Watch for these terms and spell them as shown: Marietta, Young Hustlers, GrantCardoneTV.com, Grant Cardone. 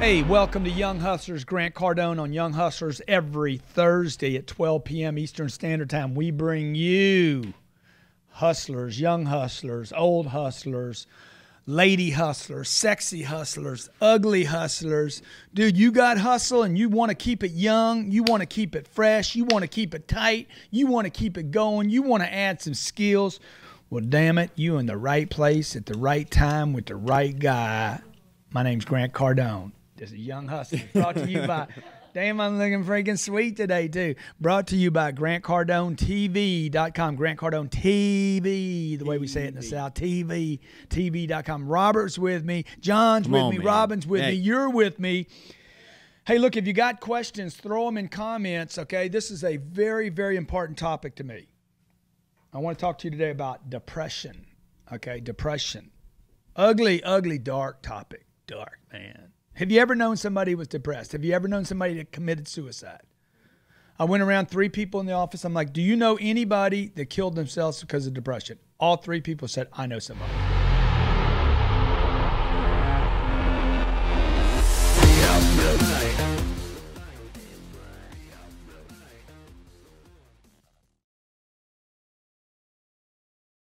Hey, welcome to Young Hustlers. Grant Cardone on Young Hustlers every Thursday at 12 p.m. Eastern Standard Time. We bring you hustlers, young hustlers, old hustlers, lady hustlers, sexy hustlers, ugly hustlers. Dude, you got hustle and you want to keep it young. You want to keep it fresh. You want to keep it tight. You want to keep it going. You want to add some skills. Well, damn it, you in the right place at the right time with the right guy. My name's Grant Cardone. This is Young Hustlers, brought to you by, damn, I'm looking freaking sweet today, too. Brought to you by GrantCardoneTV.com. Grant Cardone TV, the way we say it in the South, TV, TV.com. Robert's with me. John's with me. Man. Robin's with me. You're with me. Hey, look, if you got questions, throw them in comments, okay? This is a very, very important topic to me. I want to talk to you today about depression, okay? Depression. Ugly, ugly, dark topic. Dark, man. Have you ever known somebody was depressed? Have you ever known somebody that committed suicide? I went around 3 people in the office. I'm like, do you know anybody that killed themselves because of depression? All 3 people said, I know somebody.